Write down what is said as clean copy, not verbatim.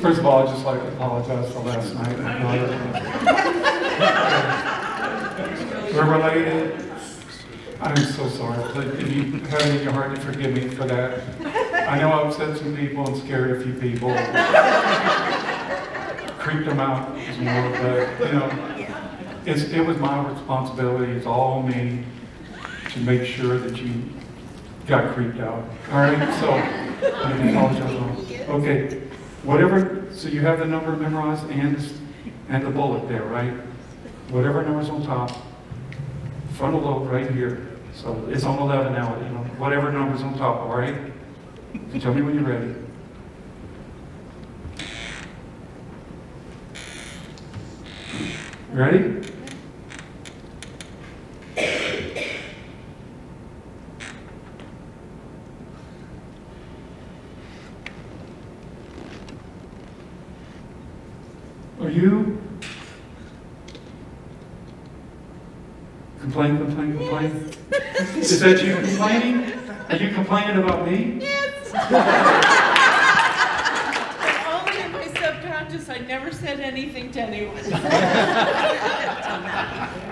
First of all, I'd just like to apologize for last night. We're related. I'm so sorry. If you have it in your heart to forgive me for that. I know I upset some people and scared a few people. Creeped them out as well, but you know, it was my responsibility. It's all me to make sure that you got creeped out. All right, so I apologize. Okay, whatever. So you have the number memorized and the bullet there, right? Whatever number's on top. Frontal lobe right here. So it's on 11 now, you know, whatever number's on top, all right? So tell me when you're ready. Ready? Are you? Complain, complain, complain? Yes. Is that you complaining? Are you complaining about me? Yes! Only in my subconscious, I never said anything to anyone.